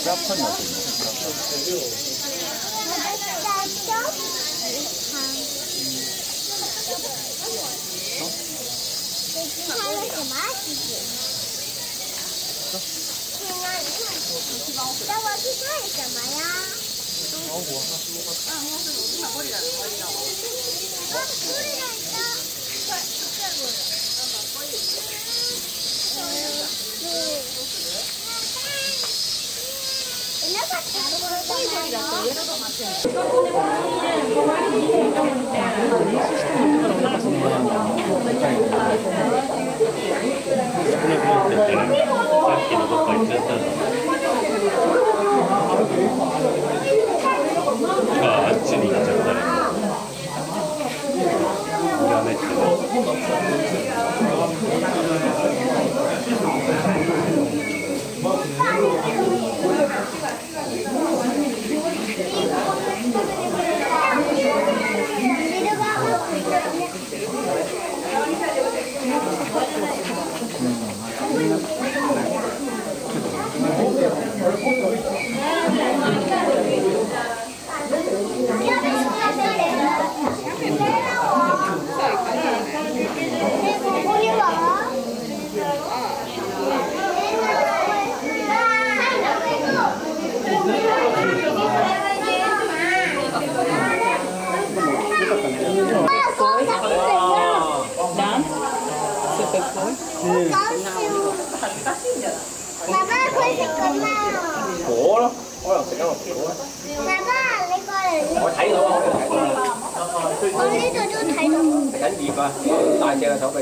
ラッパになってるの？あっちに行っちゃったね。やめて。我呢度都睇到。睇緊葉啊！大隻嘅手臂。